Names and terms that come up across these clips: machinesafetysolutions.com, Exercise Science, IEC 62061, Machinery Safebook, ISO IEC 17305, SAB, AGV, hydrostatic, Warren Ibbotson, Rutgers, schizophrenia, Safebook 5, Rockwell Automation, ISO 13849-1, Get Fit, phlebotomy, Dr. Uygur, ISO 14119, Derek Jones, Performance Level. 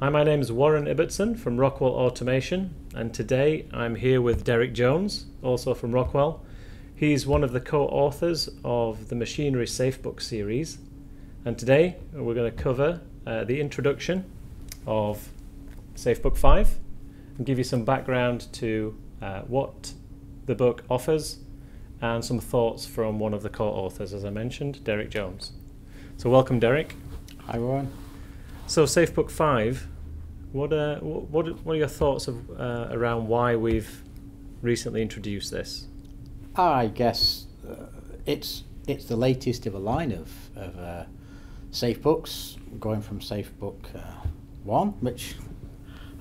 Hi, my name is Warren Ibbotson from Rockwell Automation, and today I'm here with Derek Jones, also from Rockwell. He's one of the co-authors of the Machinery Safebook series, and today we're going to cover the introduction of Safebook 5 and give you some background to what the book offers and some thoughts from one of the co-authors, as I mentioned, Derek Jones. So welcome, Derek. Hi, Warren. So Safebook 5, what are your thoughts of, around why we've recently introduced this? I guess it's the latest of a line of Safebooks, going from Safebook 1, which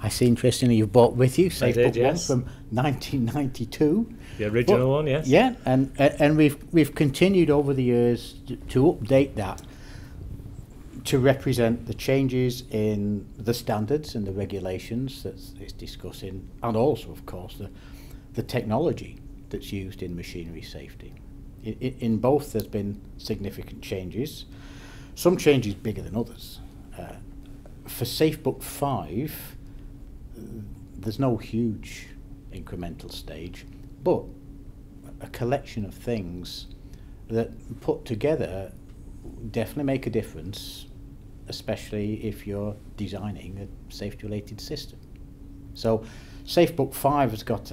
I see interestingly you've brought with you, Safebook 1, yes, from 1992. The original one, yes. Yeah, and we've continued over the years to update that, to represent the changes in the standards and the regulations that it's discussing, and also, of course, the technology that's used in machinery safety. In both, there's been significant changes, some changes bigger than others. For Safebook 5, there's no huge incremental stage, but a collection of things that put together definitely make a difference, especially if you're designing a safety-related system. So Safebook 5 has got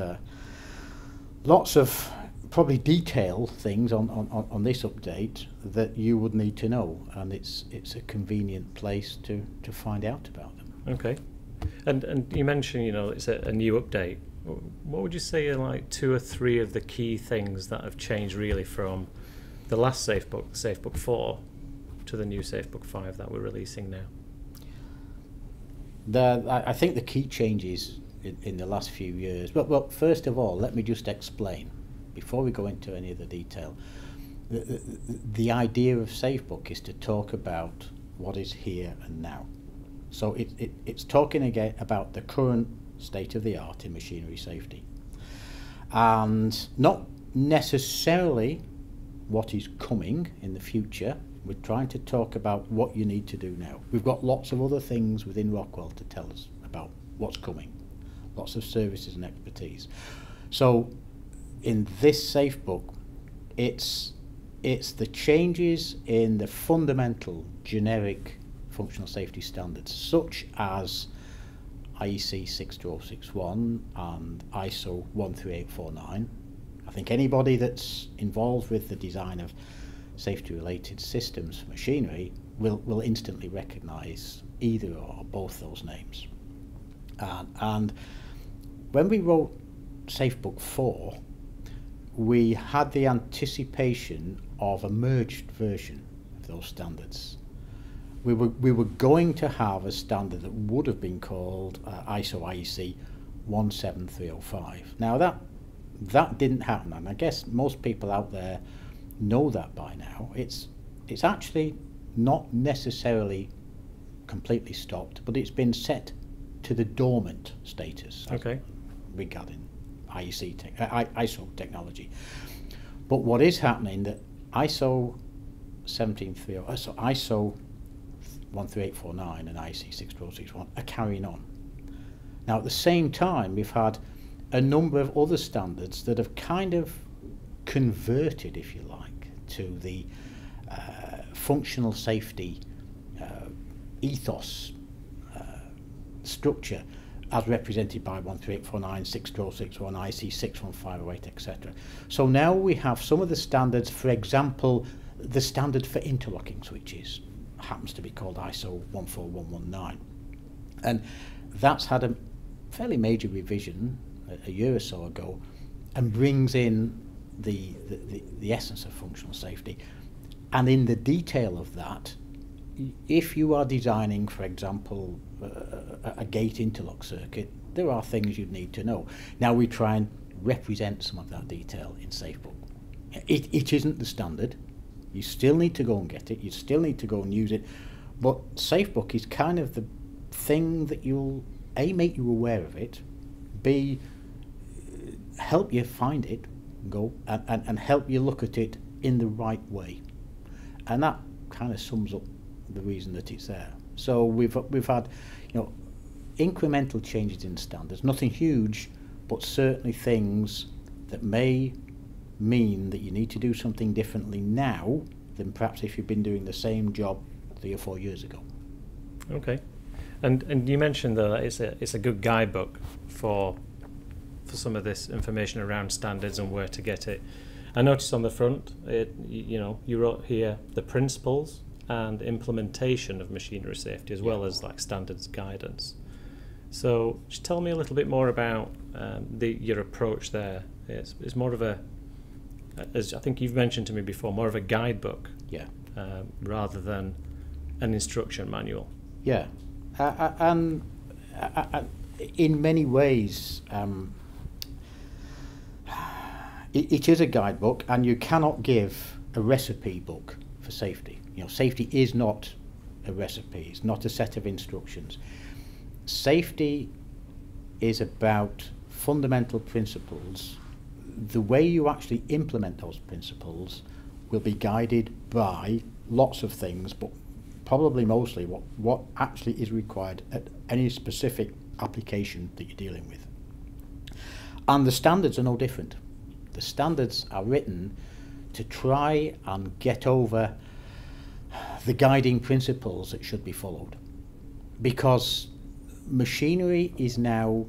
lots of probably detail things on this update that you would need to know, and it's a convenient place to find out about them. Okay, and you mentioned, you know, it's a new update. What would you say are like two or three of the key things that have changed really from the last Safebook, Safebook 4, to the new Safebook 5 that we're releasing now? I think the key changes in the last few years, well, first of all, let me just explain, before we go into any of the detail, the idea of Safebook is to talk about what is here and now. So it's talking again about the current state of the art in machinery safety, and not necessarily what is coming in the future. We're trying to talk about what you need to do now. We've got lots of other things within Rockwell to tell us about what's coming, lots of services and expertise. So in this Safebook, it's the changes in the fundamental generic functional safety standards, such as IEC 62061 and ISO 13849. I think anybody that's involved with the design of safety-related systems for machinery will instantly recognise either or both those names. And when we wrote Safebook 4, we had the anticipation of a merged version of those standards. We were going to have a standard that would have been called ISO IEC 17305. Now that didn't happen, and I guess most people out there know that by now. It's actually not necessarily completely stopped, but it's been set to the dormant status, okay, regarding ISO technology. But what is happening, that ISO 17305, so ISO 13849 and IEC 62061 are carrying on. Now at the same time, we've had a number of other standards that have kind of converted, if you like, to the functional safety ethos structure as represented by 13849, 62061, IEC 61508, etc. So now we have some of the standards, for example, the standard for interlocking switches happens to be called ISO 14119. And that's had a fairly major revision a year or so ago, and brings in the essence of functional safety. And in the detail of that, if you are designing, for example, a gate interlock circuit, there are things you need to know. Now we try and represent some of that detail in Safebook. It isn't the standard. You still need to go and get it. You still need to go and use it. But Safebook is kind of the thing that you'll, A, make you aware of it, B, help you find it, go and help you look at it in the right way, and that kind of sums up the reason that it's there. So we've had, you know, incremental changes in standards, nothing huge, but certainly things that may mean that you need to do something differently now than perhaps if you've been doing the same job 3 or 4 years ago. Okay. And you mentioned though that it's a good guidebook for some of this information around standards and where to get it. I noticed on the front, you wrote here the principles and implementation of machinery safety as well as like standards guidance. So just tell me a little bit more about your approach there. It's more of a, as I think you've mentioned to me before, more of a guidebook, rather than an instruction manual. Yeah. And in many ways, it is a guidebook, and you cannot give a recipe book for safety. You know, safety is not a recipe, it's not a set of instructions. Safety is about fundamental principles. The way you actually implement those principles will be guided by lots of things, but probably mostly what actually is required at any specific application that you're dealing with. And the standards are no different. The standards are written to try and get over the guiding principles that should be followed, because machinery is now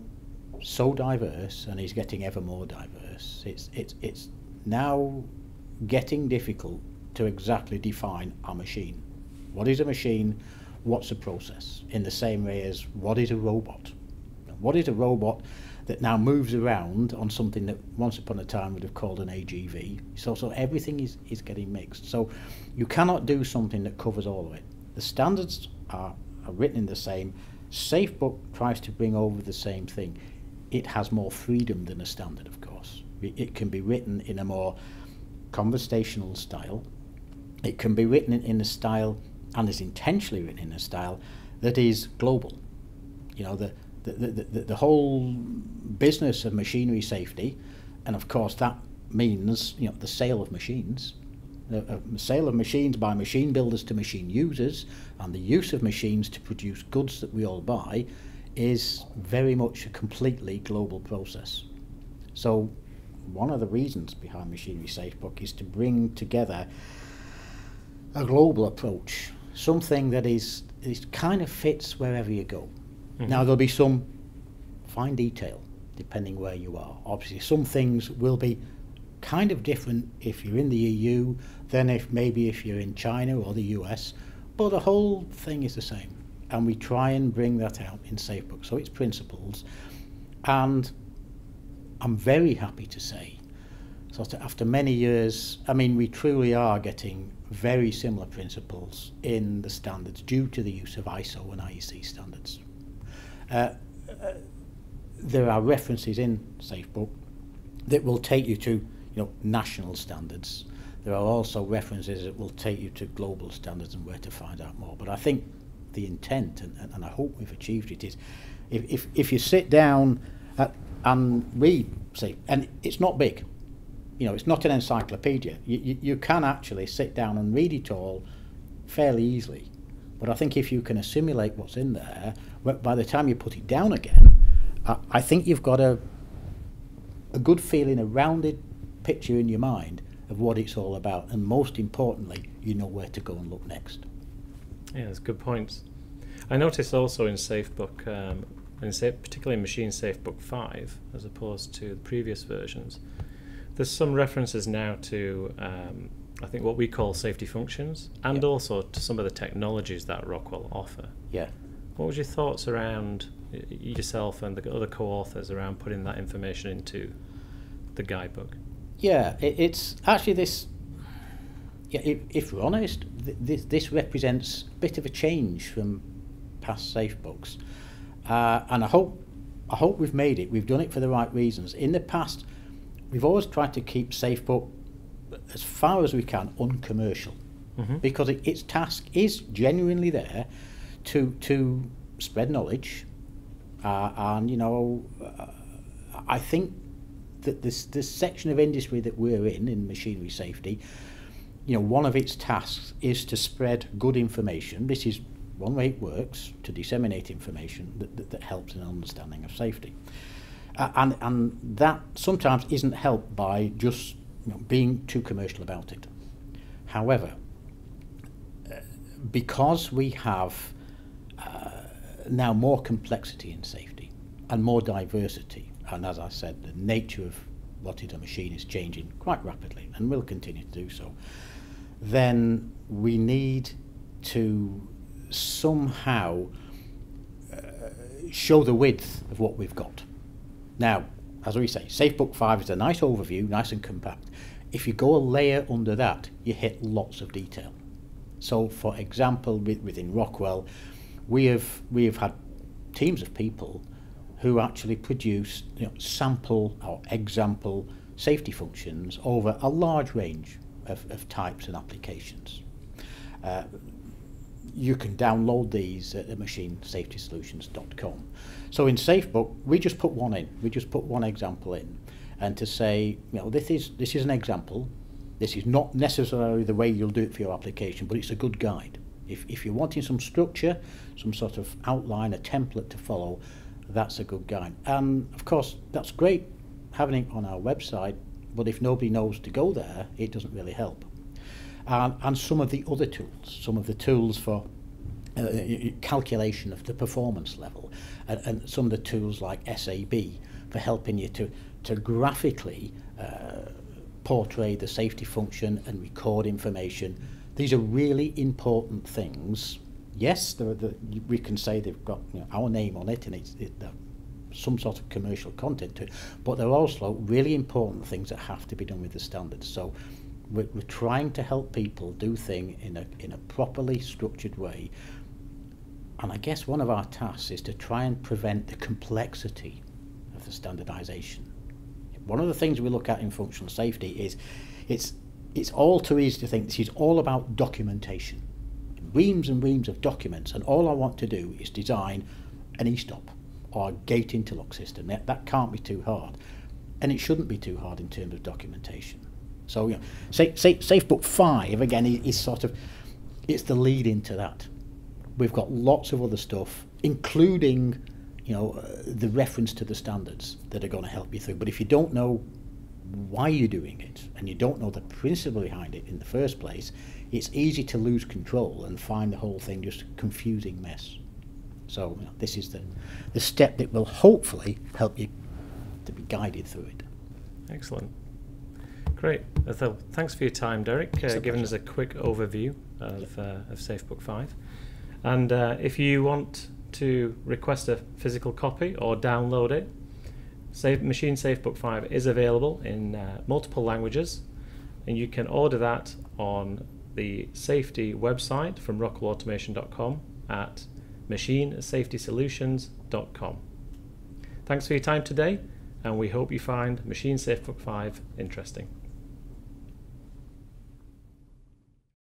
so diverse and is getting ever more diverse. It's now getting difficult to exactly define a machine. What is a machine? What's a process? In the same way as what is a robot? What is a robot that now moves around on something that once upon a time would have called an AGV? So everything is getting mixed. So you cannot do something that covers all of it. The standards are written in the same. Safebook tries to bring over the same thing. It has more freedom than a standard, of course. It can be written in a more conversational style. It can be written in a style, and is intentionally written in a style, that is global. You know, the whole business of machinery safety, and of course that means, you know, the sale of machines, the sale of machines by machine builders to machine users, and the use of machines to produce goods that we all buy, is very much a completely global process. So one of the reasons behind Machinery Safebook is to bring together a global approach, something that is kind of fits wherever you go. Now there'll be some fine detail depending where you are. Obviously some things will be kind of different if you're in the EU than if you're in China or the US, but the whole thing is the same, and we try and bring that out in Safebook. So it's principles, and I'm very happy to say, sort of after many years, I mean, we truly are getting very similar principles in the standards due to the use of ISO and IEC standards. There are references in Safebook that will take you to, national standards. There are also references that will take you to global standards and where to find out more. But I think the intent, and I hope we've achieved it, is if you sit down and read Safebook, and it's not big, it's not an encyclopedia. You can actually sit down and read it all fairly easily. But I think if you can assimilate what's in there, by the time you put it down again, I think you've got a good feeling, a rounded picture in your mind of what it's all about, and most importantly, you know where to go and look next. Yeah, that's good points. I noticed also in Safebook, particularly in Machine Safebook 5, as opposed to the previous versions, there's some references now to I think what we call safety functions, and also to some of the technologies that Rockwell offer. Yeah. What was your thoughts around yourself and the other co-authors around putting that information into the guidebook? Yeah, it's actually this. Yeah, if we're honest, this represents a bit of a change from past Safebooks, and I hope we've made it. We've done it for the right reasons. In the past, we've always tried to keep Safebook, as far as we can, uncommercial, because its task is genuinely there to spread knowledge, and I think that this section of industry that we're in machinery safety, one of its tasks is to spread good information. This is one way it works to disseminate information that helps in understanding of safety. And that sometimes isn't helped by just being too commercial about it. However, because we have now more complexity in safety and more diversity, and as I said, the nature of what is a machine is changing quite rapidly and will continue to do so, then we need to somehow show the width of what we've got. Now, as we say, Safebook 5 is a nice overview, nice and compact. If you go a layer under that, you hit lots of detail. So, for example, within Rockwell, we have had teams of people who actually produce sample or example safety functions over a large range of types and applications. You can download these at machinesafetysolutions.com. So in Safebook, we just put one in. We just put one example in, and to say, this is an example. This is not necessarily the way you'll do it for your application, but it's a good guide. If you're wanting some structure, some sort of outline, a template to follow, that's a good guide. And of course, that's great having it on our website, but if nobody knows to go there, it doesn't really help. And some of the other tools, some of the tools for calculation of the performance level, and some of the tools like SAB for helping you to graphically portray the safety function and record information. These are really important things. Yes, we can say they've got our name on it and it's some sort of commercial content to it, but they're also really important things that have to be done with the standards. So we're trying to help people do things in a properly structured way. And I guess one of our tasks is to try and prevent the complexity of the standardization. One of the things we look at in functional safety is it's all too easy to think this is all about documentation. Reams and reams of documents, and all I want to do is design an e-stop or a gate interlock system. That can't be too hard, and it shouldn't be too hard in terms of documentation. So Safebook 5 again is sort of, it's the lead into that. We've got lots of other stuff, including the reference to the standards that are going to help you through. But if you don't know why you're doing it and you don't know the principle behind it in the first place, it's easy to lose control and find the whole thing just a confusing mess. So this is the step that will hopefully help you to be guided through it. Excellent. Great. So thanks for your time, Derek, giving us a quick overview of Safebook 5. And if you want to request a physical copy or download it, Machine Safebook 5 is available in multiple languages, and you can order that on the safety website from rockwellautomation.com at machinesafetysolutions.com. Thanks for your time today, and we hope you find Machine Safebook 5 interesting.